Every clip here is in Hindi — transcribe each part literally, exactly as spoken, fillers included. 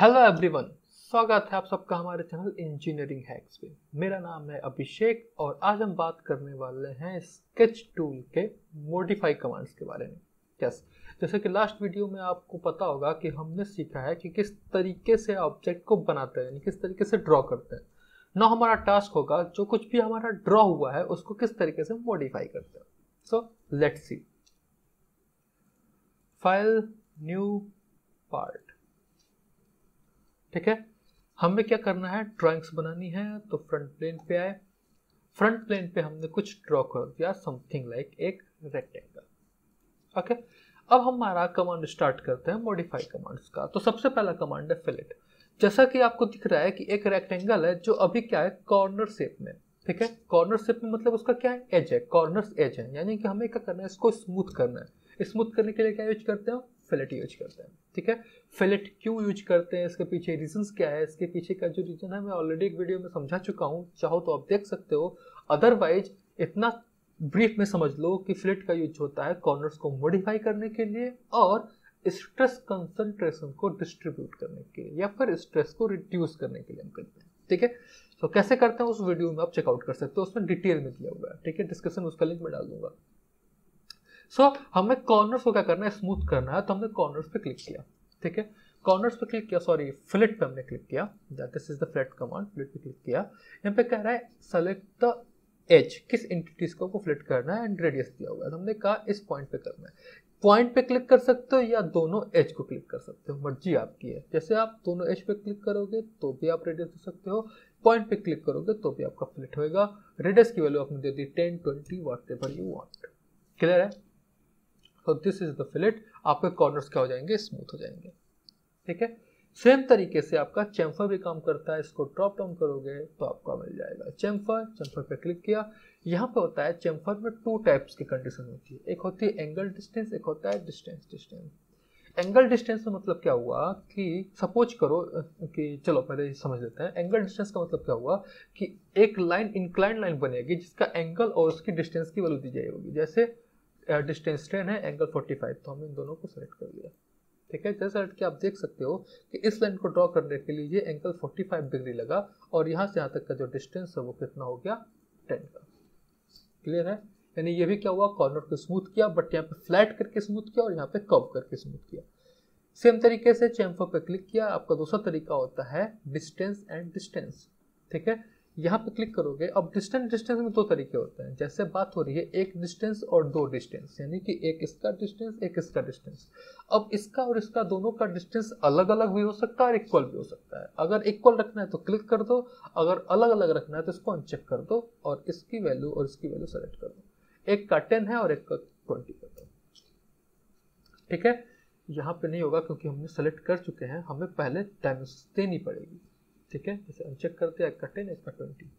हेलो एवरीवन, स्वागत है आप सबका हमारे चैनल इंजीनियरिंग हैक्स पे। मेरा नाम है अभिषेक और आज हम बात करने वाले हैं स्केच टूल के मॉडिफाई कमांड्स के बारे में। यस, जैसे कि लास्ट वीडियो में आपको पता होगा कि हमने सीखा है कि किस तरीके से ऑब्जेक्ट को बनाते हैं, यानी किस तरीके से ड्रॉ करते हैं। ना हमारा टास्क होगा जो कुछ भी हमारा ड्रॉ हुआ है उसको किस तरीके से मॉडिफाई करते हैं। So let's see, file, new part. ठीक है, हमें क्या करना है, ड्राइंग्स बनानी है। तो फ्रंट प्लेन पे आए, फ्रंट प्लेन पे हमने कुछ ड्रॉ कर दिया, समथिंग लाइक एक रेक्टेंगल। ओके, अब हमारा कमांड स्टार्ट करते हैं मॉडिफाई कमांड्स का। तो सबसे पहला कमांड है फिलेट। जैसा कि आपको दिख रहा है कि एक रेक्टेंगल है जो अभी क्या है, कॉर्नर शेप में। ठीक है, कॉर्नर शेप में मतलब उसका क्या है, एज है, कॉर्नर एज है, यानी कि हमें क्या करना है, इसको स्मूथ करना है। स्मूथ करने के लिए क्या यूज करते हैं, फिलेट यूज करते हैं। ठीक है, फिलेट क्यों यूज करते हैं, इसके पीछे रीजंस क्या है, इसके पीछे का जो रीजन है मैं ऑलरेडी एक वीडियो में समझा चुका हूँ, चाहो तो आप देख सकते हो, अदरवाइज इतना ब्रीफ में समझ लो कि फिलेट का यूज होता है कॉर्नर्स को मॉडिफाई करने के लिए और स्ट्रेस कंसंट्रेशन को डिस्ट्रीब्यूट करने के लिए या फिर स्ट्रेस को रिड्यूस करने के लिए हम करते हैं। ठीक है, तो कैसे करते हैं उस वीडियो में आप चेकआउट कर सकते हो, उसमें डिटेल में दिया हुआ है। ठीक है, डिस्क्रिप्शन में उसका लिंक मैं डाल दूंगा। सो so, हमें कॉर्नर्स को क्या करना है, स्मूथ करना है। तो हमने कॉर्नर्स पे क्लिक किया। ठीक है, कॉर्नर्स पे क्लिक किया, सॉरी फिलेट पे हमने क्लिक किया। This is the fillet command, fillet पे क्लिक किया। यहाँ पे कह रहा है सेलेक्ट द एज, किस एंटिटीज को आपको फिलेट करना है, एंड रेडियस दिया हुआ है। तो हमने कहा इस पॉइंट पे करना है। पॉइंट पे क्लिक कर सकते हो या दोनों एज को क्लिक कर सकते हो, मर्जी आपकी है। जैसे आप दोनों एज पे क्लिक करोगे तो भी आप रेडियस दे सकते हो, पॉइंट पे क्लिक करोगे तो भी आपका फिलेट होगा। रेडियस की वैल्यू आपने दे दी ten twenty whatever you want. Clear है, तो दिस इज द फिलेट। आपके कॉर्नर्स क्या हो जाएंगे, स्मूथ हो जाएंगे। ठीक है, सेम तरीके से आपका चैम्फर भी काम करता है। इसको ड्रॉप डाउन करोगे तो आपका मिल जाएगा चैम्फर। चैम्फर पे क्लिक किया, यहाँ पे होता है चैम्फर में टू टाइप्स की कंडीशन होती है, एक होती है एंगल डिस्टेंस, एक होता है डिस्टेंस डिस्टेंस। एंगल डिस्टेंस का मतलब क्या हुआ कि सपोज करो कि चलो पहले समझ लेते हैं। एंगल डिस्टेंस का मतलब क्या हुआ कि एक लाइन, इंक्लाइन लाइन बनेगी जिसका एंगल और उसकी डिस्टेंस की वैल्यू दी जाए होगी। जैसे डिस्टेंस टेन है, एंगल फोर्टी फाइव, तो हमने इन दोनों को सेलेक्ट कर लिया। ठीक है, जैसे कि आप देख सकते हो कि इस लाइन को ड्रॉ करने के लिए ये एंगल फोर्टी फाइव डिग्री लगा और यहाँ से यहाँ तक का जो डिस्टेंस है वो कितना हो गया, टेन का। क्लियर है, यानी ये भी क्या हुआ, कॉर्नर को स्मूथ किया, बट यहाँ पे फ्लैट करके स्मूथ किया और यहाँ पे कर्व करके स्मूथ किया। सेम तरीके से चैम्फर पे क्लिक किया। आपका दूसरा तरीका होता है डिस्टेंस एंड डिस्टेंस। ठीक है, यहाँ पे क्लिक करोगे। अब डिस्टेंस डिस्टेंस में दो तरीके होते हैं, जैसे बात हो रही है एक डिस्टेंस और दो डिस्टेंस, यानी कि एक इसका डिस्टेंस, एक इसका डिस्टेंस। अब इसका और इसका दोनों का डिस्टेंस अलग अलग भी हो सकता है और इक्वल भी हो सकता है। अगर इक्वल रखना है तो क्लिक कर दो, अगर अलग अलग रखना है तो इसको अनचेक कर दो और इसकी वैल्यू और इसकी वैल्यू सेलेक्ट कर दो। एक का टेन है और एक का ट्वेंटी कर दो। ठीक है, यहाँ पे नहीं होगा क्योंकि हमने सेलेक्ट कर चुके हैं, हमें पहले डायमेंशन देनी पड़ेगी। ठीक है, इसे अनचेक कर दिया, एक का टेन, एक का ट्वेंटी।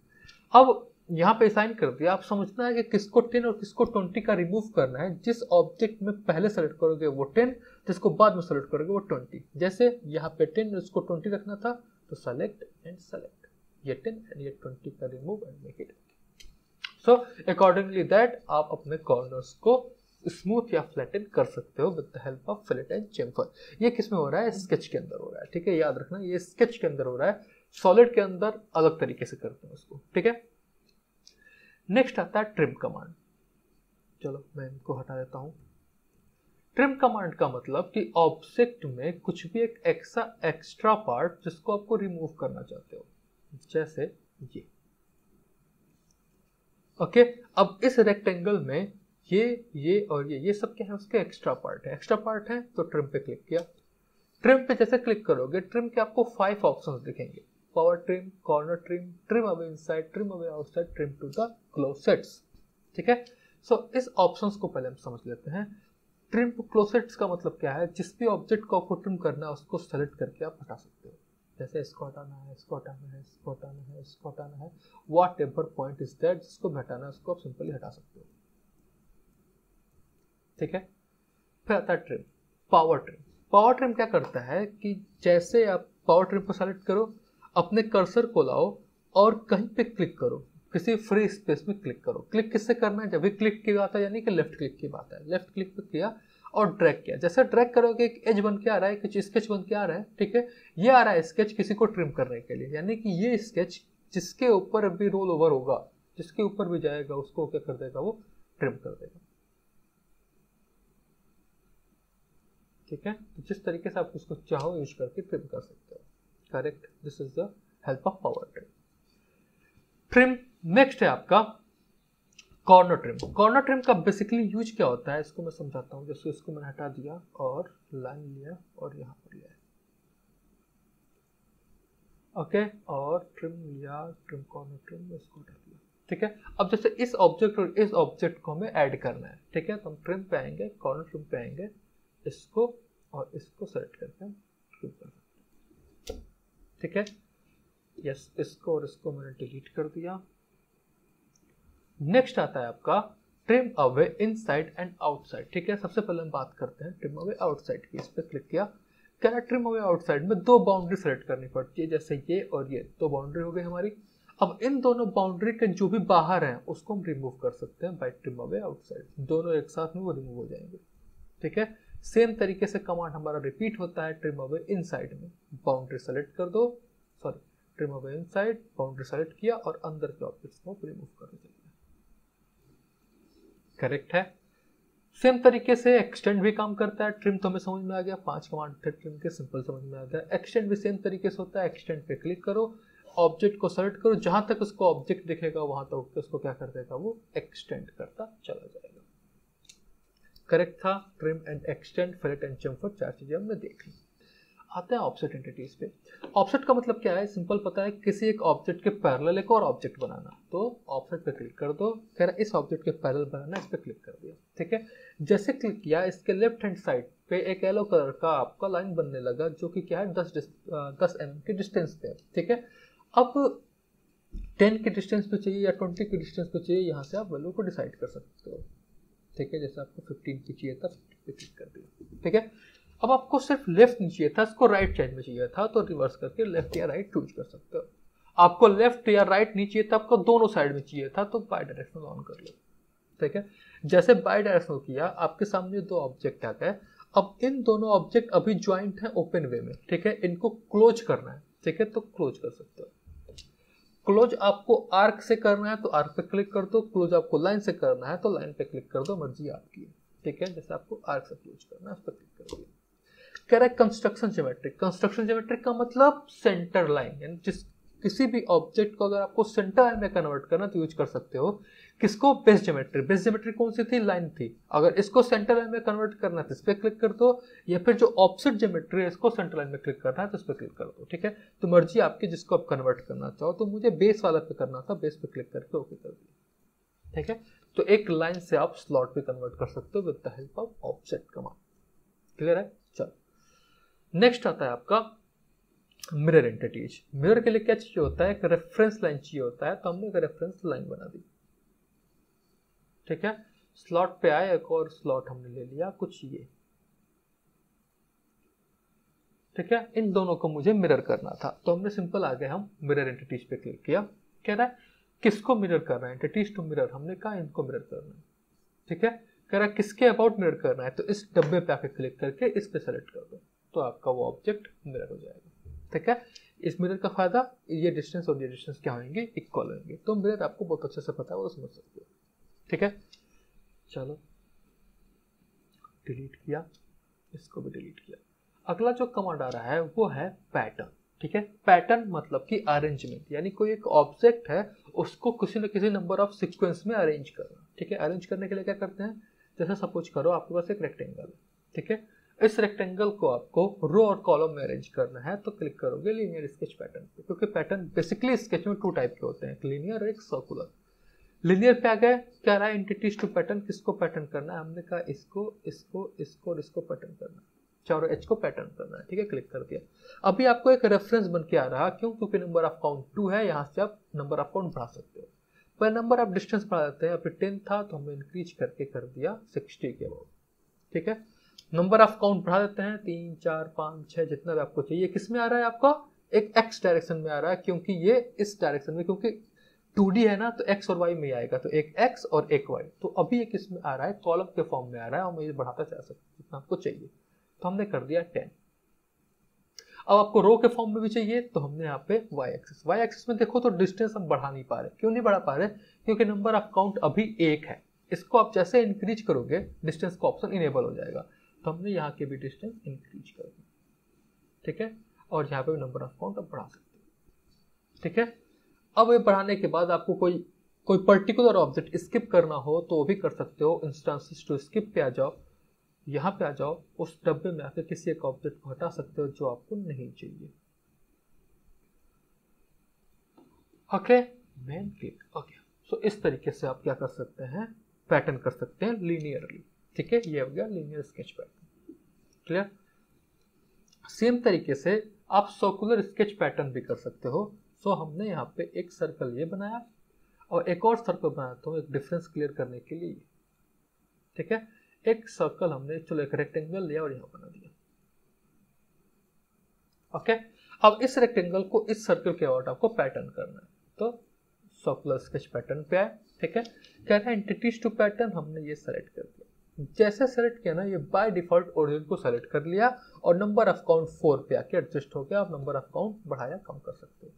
अब यहाँ पे असाइन कर दिया। आप समझना है कि किसको टेन और किसको ट्वेंटी का रिमूव करना है। जिस ऑब्जेक्ट में पहले सेलेक्ट करोगे वो टेन, जिसको बाद में सेलेक्ट करोगे वो ट्वेंटी। जैसे यहाँ पे टेन और इसको ट्वेंटी रखना था, तो सेलेक्ट एंड सेलेक्ट, ये टेन एंड ये ट्वेंटी का remove and make it. So accordingly that आप अपने कॉर्नर्स को स्मूथ या फ्लैटन कर सकते हो with the help of fillet and chamfer. ये किस में हो रहा है, स्केच के अंदर हो रहा है। ठीक है, याद रखना, ये स्केच के अंदर हो रहा है, सॉलिड के अंदर अलग तरीके से करते हैं उसको। ठीक है, नेक्स्ट आता है ट्रिम कमांड। चलो मैं इनको हटा देता हूं। ट्रिम कमांड का मतलब कि ऑब्जेक्ट में कुछ भी एक एक्स्ट्रा एक्स्ट्रा पार्ट जिसको आपको रिमूव करना चाहते हो, जैसे ये। ओके, अब इस रेक्टेंगल में ये ये और ये ये सब क्या है, उसके एक्स्ट्रा पार्ट है। एक्स्ट्रा पार्ट है तो ट्रिम पे क्लिक किया। ट्रिम पे जैसे क्लिक करोगे, ट्रिम के आपको फाइव ऑप्शंस दिखेंगे, power trim, corner trim, trim away inside, trim away outside, trim to the closest. ठीक है, सो so, इस ऑप्शंस को पहले हम समझ लेते हैं। ट्रिम टू क्लोसेट्स का मतलब क्या है, जिस भी ऑब्जेक्ट को आपको ट्रिम करना है उसको सेलेक्ट करके आप हटा सकते हो। जैसे इसको हटाना है, इसको हटाना है, इसको हटाना है, इसको हटाना है, whatever point is that, जिसको हटाना है उसको आप सिंपली हटा सकते हो। ठीक है, फिर आता है trim, power trim. Power trim क्या करता है कि जैसे आप पावर ट्रिम को सेलेक्ट करो, अपने कर्सर को लाओ और कहीं पे क्लिक करो, किसी फ्री स्पेस में क्लिक करो। क्लिक किससे करना है, जब भी क्लिक की बात है, यानी कि लेफ्ट क्लिक की बात है, लेफ्ट क्लिक पे किया। और ड्रैग किया। जैसे ड्रैग करोगे एक एज बन के आ रहा है, कुछ स्केच बन के आ रहा है, ठीक है। ये आ रहा है स्केच किसी को ट्रिम करने के लिए, यानी कि ये स्केच जिसके ऊपर भी रोल ओवर होगा, जिसके ऊपर भी जाएगा, उसको क्या कर देगा, वो ट्रिम कर देगा, ठीक है। तो जिस तरीके से आप उसको चाहो यूज करके ट्रिम कर सकते हो, correct. This is the help of power trim. Trim next है आपका कॉर्नर ट्रिम। कॉर्नर ट्रिम का बेसिकली यूज क्या होता है, इसको मैं समझाता हूँ। जैसे इसको मैंने हटा दिया और लाइन लिया और यहाँ पर लिया, ओके, और ट्रिम लिया, ट्रिम कॉर्नर ट्रिम, इसको हटा दिया, ठीक है। अब जैसे इस ऑब्जेक्ट और इस ऑब्जेक्ट को हमें ऐड करना है, ठीक है। तो हम ट्रिम पे आएंगे, कॉर्नर ट्रिम पे आएंगे, इसको और इसको सेलेक्ट करके हम ट्रिम कर सकते हैं, ठीक है। यस, इसको और इसको मैंने डिलीट कर दिया। नेक्स्ट आता है आपका trim away inside and outside, ठीक है। सबसे पहले हम बात करते हैं ट्रिम अवे आउटसाइड की। इस पर क्लिक किया, क्या ट्रिम अवे आउटसाइड में दो बाउंड्री सेलेक्ट करनी पड़ती है, जैसे ये और ये दो बाउंड्री हो गई हमारी। अब इन दोनों बाउंड्री के जो भी बाहर हैं उसको हम रिमूव कर सकते हैं बाय ट्रिम अवे आउटसाइड, दोनों एक साथ में वो रिमूव हो जाएंगे, ठीक है। सेम तरीके से कमांड हमारा रिपीट होता है ट्रिम अवे इनसाइड में, बाउंड्री सेलेक्ट कर दो, sorry trim away inside, boundary select किया और अंदर के ऑब्जेक्ट्स को रिमूव कर दिया, करेक्ट है। सेम तरीके से एक्सटेंड भी काम करता है। ट्रिम तो हमें समझ में आ गया, पांच कमांड थे ट्रिम के, सिंपल समझ में आ गया। एक्सटेंड भी सेम तरीके से होता है, एक्सटेंड पे क्लिक करो, ऑब्जेक्ट को सेलेक्ट करो, जहां तक उसको ऑब्जेक्ट दिखेगा वहां तक तो उसको क्या कर देगा, वो एक्सटेंड करता चला जाएगा, करेक्ट था। Trim and extend, fillet and chamfer, चार चीजें हमने देख ली। आते हैं ऑब्जेक्ट एंटिटीज पे। ऑब्जेक्ट का मतलब क्या है, सिंपल पता है, किसी एक ऑब्जेक्ट के पैरेलल एक और ऑब्जेक्ट बनाना। तो ऑब्जेक्ट पे क्लिक कर दो, कह रहा है इस ऑब्जेक्ट के पैरेलल बनाना, इस पे क्लिक कर दिया, ठीक है। जैसे क्लिक किया, इसके लेफ्ट हैंड साइड पे एक येलो कलर का आपका लाइन बनने लगा, जो कि क्या है, दस दस एम के डिस्टेंस पे, ठीक है। अब टेन के डिस्टेंस पे चाहिए या ट्वेंटी के डिस्टेंस पे चाहिए, यहाँ से आप वैल्यू को डिसाइड कर सकते हो, ठीक है। जैसे आपको फिफ्टीन पे चाहिए था, फिफ्टीन पे क्लिक कर दिया, ठीक है। अब आपको सिर्फ लेफ्ट नहीं चाहिए था, इसको राइट साइड में चाहिए था, तो रिवर्स करके लेफ्ट या राइट चूज कर सकते हो। आपको लेफ्ट या राइट नहीं चाहिए था, आपको दोनों साइड में चाहिए था, तो बाय डायरेक्शनल ऑन कर लो, ठीक है। जैसे बाय डायरेक्शनल किया, आपके सामने दो ऑब्जेक्ट आ गए। अब इन दोनों ऑब्जेक्ट अभी ज्वाइंट है ओपन वे में, ठीक है। इनको क्लोज करना है, ठीक है, तो क्लोज कर सकते हो। क्लोज आपको आर्क से करना है तो आर्क पे क्लिक कर दो, क्लोज आपको लाइन से करना है तो लाइन पे क्लिक कर दो, मर्जी आपकी है, ठीक है। जैसे आपको आर्क से क्लोज करना है, उस पर क्लिक कर दिया। कह रहा है कंस्ट्रक्शन ज्योमेट्रिक। कंस्ट्रक्शन ज्योमेट्रिक का मतलब सेंटर लाइन, यानी जिस किसी भी ऑब्जेक्ट को अगर आपको सेंटर लाइन में कन्वर्ट करना तो यूज कर सकते हो। किसको, बेस ज्योमेट्री। बेस ज्योमेट्री कौन सी थी, लाइन थी। अगर इसको सेंटर लाइन में कन्वर्ट करना है तो इस पर क्लिक कर दो, या फिर जो ऑपोजिट ज्योमेट्री है इसको सेंटर लाइन में क्लिक करना है तो इस पर क्लिक कर दो, ठीक है। तो मर्जी आपकी, जिसको आप कन्वर्ट करना चाहो। तो मुझे बेस वाला पे करना था, बेस पे क्लिक करके ओके कर दिया, ठीक है। तो एक लाइन से आप स्लॉट पे कन्वर्ट कर सकते हो with the help of offset command, clear है। चल, नेक्स्ट आता है आपका मिरर एंटिटीज। मिरर के लिए क्या चाहिए होता है, एक रेफरेंस लाइन चाहिए होता है, तो हमने एक रेफरेंस लाइन बना दी, ठीक है। स्लॉट पे आए, एक और स्लॉट हमने ले लिया, कुछ ये, ठीक है। इन दोनों को मुझे मिरर करना था, तो हमने सिंपल आगे हम मिरर एंटिटीज पे क्लिक किया। कह रहा है किसको मिरर करना है, एंटिटीज टू मिरर, हमने कहा इनको मिरर करना है, ठीक है। कह रहा है किसके अबाउट मिरर करना है, तो इस डब्बे पे आके क्लिक करके इस पे सेलेक्ट कर दो, तो आपका वो ऑब्जेक्ट मिरर हो जाएगा, ठीक है। इस मिरर का फायदा, ये डिस्टेंस और ये डिस्टेंस क्या होंगे, इक्वल होंगे। तो मिरर आपको बहुत अच्छे से पता है, वो समझ सकते हो, ठीक है। चलो, डिलीट किया, इसको भी डिलीट किया। अगला जो कमांड आ रहा है वो है पैटर्न, ठीक है। पैटर्न मतलब कि अरेंजमेंट, यानी कोई एक ऑब्जेक्ट है उसको किसी न किसी नंबर ऑफ सिक्वेंस में अरेंज करना, ठीक है। अरेंज करने के लिए क्या करते हैं, जैसे सपोज करो आपके पास एक रेक्टेंगल है, ठीक है। इस रेक्टेंगल को आपको रो और कॉलम में अरेंज करना है, तो क्लिक करोगे लीनियर स्केच पैटर्न पे, क्योंकि पैटर्न बेसिकली स्केच में टू टाइप के होते हैं, एक लीनियर और एक सर्कुलर। लीनियर पे आ गए, क्या रहा है एंटिटीज टू पैटर्न, किसको पैटर्न करना है, हमने कहा इसको, इसको, इसको और इसको पैटर्न करना है, चारों एच को पैटर्न करना है, ठीक है। क्लिक कर दिया, अभी आपको एक रेफरेंस बन के आ रहा, क्यों, क्योंकि नंबर ऑफ काउंट टू है, यहाँ से आप नंबर ऑफ काउंट बढ़ा सकते हो, पर नंबर ऑफ डिस्टेंस बढ़ा देते हैं। अभी टेन था तो हमने इंक्रीज करके कर दिया सिक्सटी के अबाउट, ठीक है। नंबर ऑफ काउंट बढ़ा देते हैं, तीन, चार, पाँच, छः, जितना भी आपको चाहिए। किस में आ रहा है, आपका एक एक्स डायरेक्शन में आ रहा है, क्योंकि ये इस डायरेक्शन में, क्योंकि टू डी है ना तो x और y में आएगा, तो एक x और एक y। तो अभी एक इसमें आ रहा है कॉलम के फॉर्म में आ रहा है और मैं ये बढ़ाता जा सकता हूँ जितना आपको चाहिए। तो हमने कर दिया टेन। अब आपको रो के फॉर्म में भी चाहिए तो हमने यहाँ पे y एक्सिस y एक्सिस में देखो तो डिस्टेंस हम बढ़ा नहीं पा रहे। क्यों नहीं बढ़ा पा रहे? क्योंकि नंबर ऑफ काउंट अभी एक है। इसको आप जैसे इंक्रीज करोगे डिस्टेंस का ऑप्शन इनेबल हो जाएगा। तो हमने यहाँ के भी डिस्टेंस इंक्रीज कर दी, ठीक है, और यहाँ पे नंबर ऑफ काउंट आप बढ़ा सकते हो, ठीक है। अब ये बढ़ाने के बाद आपको कोई कोई पर्टिकुलर ऑब्जेक्ट स्किप करना हो तो वो भी कर सकते हो। इंस्टांसिस टू स्किप पे आ जाओ, यहाँ पे आ जाओ, उस डब्बे में आकर किसी एक ऑब्जेक्ट को हटा सकते हो जो आपको नहीं चाहिए। Okay main click okay. So इस तरीके से आप क्या कर सकते हैं, पैटर्न कर सकते हैं लीनियरली, ठीक है। ये हो गया linear sketch pattern, clear. Same तरीके से आप सर्कुलर स्केच पैटर्न भी कर सकते हो। सो हमने यहाँ पे एक सर्कल ये बनाया और एक और सर्कल बनाता हूँ एक डिफरेंस क्लियर करने के लिए, ठीक है। एक सर्कल हमने चलो एक रेक्टेंगल लिया और यहाँ बना दिया, ओके। अब इस रेक्टेंगल को इस सर्कल के अबाउट आपको पैटर्न करना है तो सर्कुलर स्केच पैटर्न पे आए, ठीक है। क्या है एंटिटीज टू पैटर्न, हमने ये सेलेक्ट कर दिया। जैसे सेलेक्ट किया ना ये बाय डिफॉल्ट ओरिजिन को सेलेक्ट कर लिया और नंबर ऑफ काउंट फोर पे आके एडजस्ट हो गया। आप नंबर ऑफ काउंट बढ़ाया कम कर सकते हो,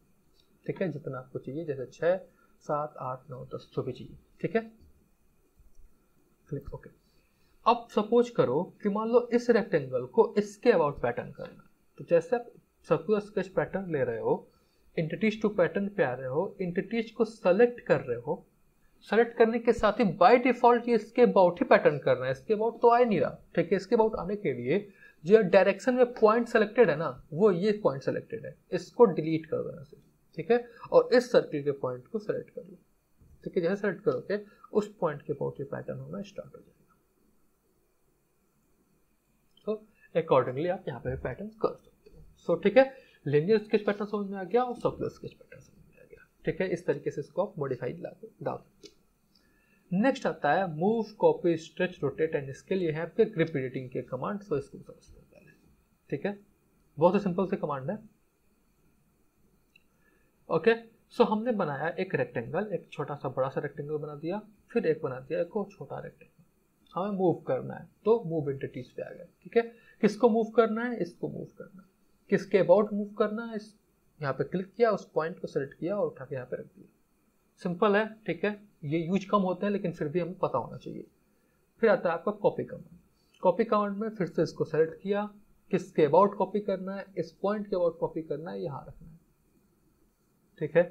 ठीक है, जितना आपको चाहिए, जैसे छः सात आठ नौ दस जो भी चाहिए, ठीक है, क्लिक ओके। अब सपोज करो कि मान लो इस रेक्टेंगल को इसके अबाउट पैटर्न करना, तो जैसे आप सर्कुलर स्केच पैटर्न ले रहे हो, इंटिटीज टू पैटर्न पे आ रहे हो, इंटिटीज को सेलेक्ट कर रहे हो, सेलेक्ट करने के साथ ही बाय डिफॉल्ट ये इसके अबाउट ही पैटर्न कर रहा है, इसके अबाउट तो आए नहीं रहा, ठीक है। इसके अबाउट आने के लिए जो डायरेक्शन में पॉइंट सेलेक्टेड है ना वो ये पॉइंट सेलेक्टेड है, इसको डिलीट कर देना से, ठीक है, और इस सर्किल के पॉइंट को सेलेक्ट कर लो, ठीक है। जैसे सेलेक्ट करोगे उस पॉइंट के अबाउट ये पैटर्न होना स्टार्ट हो जाएगा। तो अकॉर्डिंगली आप यहाँ पे पैटर्न कर सकते हो। सो ठीक है, लिनियर स्केच पैटर्न समझ में आ गया और सर्कुलर स्केच पैटर्न समझ में आ गया, ठीक है। इस तरीके से इसको आप मॉडिफाई डाल सकते हो। नेक्स्ट आता है move copy stretch rotate and इसके लिए है आपके ग्रिप एडिटिंग के कमांड। सो इसको समझते हैं पहले, ठीक है, बहुत ही सिंपल से कमांड है, ओके। सो हमने बनाया एक रेक्टेंगल, एक छोटा सा बड़ा सा रेक्टेंगल बना दिया, फिर एक बना दिया एक और छोटा रेक्टेंगल। हमें मूव करना है तो मूव एंटिटीज पे आ गए, ठीक है। किसको मूव करना है? इसको मूव करना है। किसके अबाउट मूव करना है? इस यहाँ पे क्लिक किया, उस पॉइंट को सेलेक्ट किया और उठा के यहाँ पे रख दिया। सिंपल है, ठीक है। ये यूज कम होते हैं लेकिन फिर भी हमें पता होना चाहिए। फिर आता है आपका कॉपी कमांड। कॉपी कमांड में फिर से इसको सेलेक्ट किया, किसके अबाउट कॉपी करना है, इस पॉइंट के अबाउट कॉपी करना है, यहाँ रखना है, ठीक है।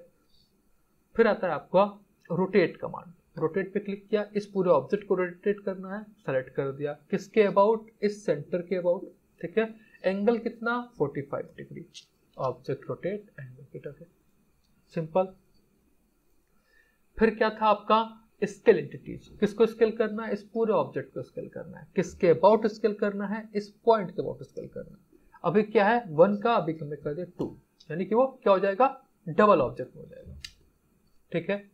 फिर आता है आपका रोटेट कमांड। रोटेट पे क्लिक किया, इस पूरे ऑब्जेक्ट को रोटेट करना है, सेलेक्ट कर दिया, किसके अबाउट, इस सेंटर के अबाउट, ठीक है। एंगल कितना? पैंतालीस डिग्री। ऑब्जेक्ट रोटेट एंगल कितना है, सिंपल। फिर क्या था आपका स्केल एंटिटीज। किसको स्केल करना है? इस पूरे ऑब्जेक्ट को स्केल करना है। किसके अबाउट स्केल करना है? इस पॉइंट के अबाउट स्केल करना है। अभी क्या है वन का, अभी हमने कर दिया टू, यानी कि वो क्या हो जाएगा, डबल ऑब्जेक्ट हो जाएगा, ठीक है।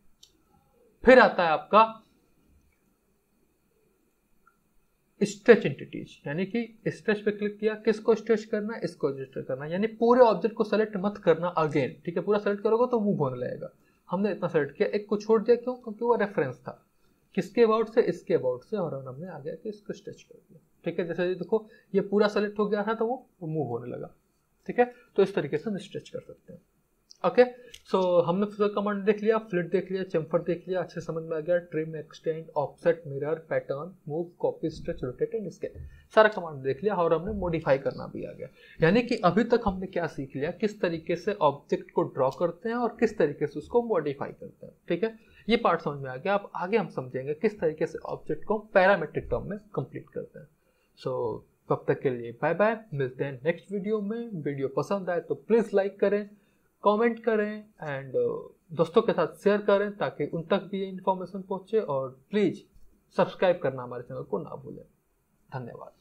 फिर आता है आपका स्ट्रेच एंटिटीज, यानी कि स्ट्रेच पे क्लिक किया, किसको स्ट्रेच करना है, इसको स्ट्रेच करना है, यानी पूरे ऑब्जेक्ट को सेलेक्ट मत करना अगेन, ठीक है। पूरा सेलेक्ट करोगे तो मूव होने लगेगा। हमने इतना सेलेक्ट किया, एक को छोड़ दिया, क्यों? क्योंकि वो रेफरेंस था, किसके अबाउट से, इसके अबाउट से, और हमने आ गया कि इसको स्ट्रेच कर दिया, ठीक है। जैसे देखो ये पूरा सेलेक्ट हो गया था तो वो मूव होने लगा, ठीक है। तो इस तरीके से हम स्ट्रेच कर सकते हैं, ओके। सो हमने फिजर कमांड देख लिया, फ्लिट देख लिया, चम्फर देख लिया, अच्छे समझ में आ गया। Trim, extend, offset, mirror, pattern, move, copy, stretch, rotate and scale, सारा कमांड देख लिया और हमने मॉडिफाई करना भी आ गया। यानी कि अभी तक हमने क्या सीख लिया, किस तरीके से ऑब्जेक्ट को ड्रॉ करते हैं और किस तरीके से उसको मॉडिफाई करते हैं, ठीक है। ये पार्ट समझ में आ गया। अब आगे हम समझेंगे किस तरीके से ऑब्जेक्ट को पैरामेट्रिक टर्म में कंप्लीट करते हैं। सो so, तब तक के लिए बाय बाय, मिलते हैं नेक्स्ट वीडियो में। वीडियो पसंद आए तो प्लीज़ लाइक करें, कमेंट करें एंड दोस्तों के साथ शेयर करें ताकि उन तक भी ये इन्फॉर्मेशन पहुंचे, और प्लीज़ सब्सक्राइब करना हमारे चैनल को ना भूलें। धन्यवाद।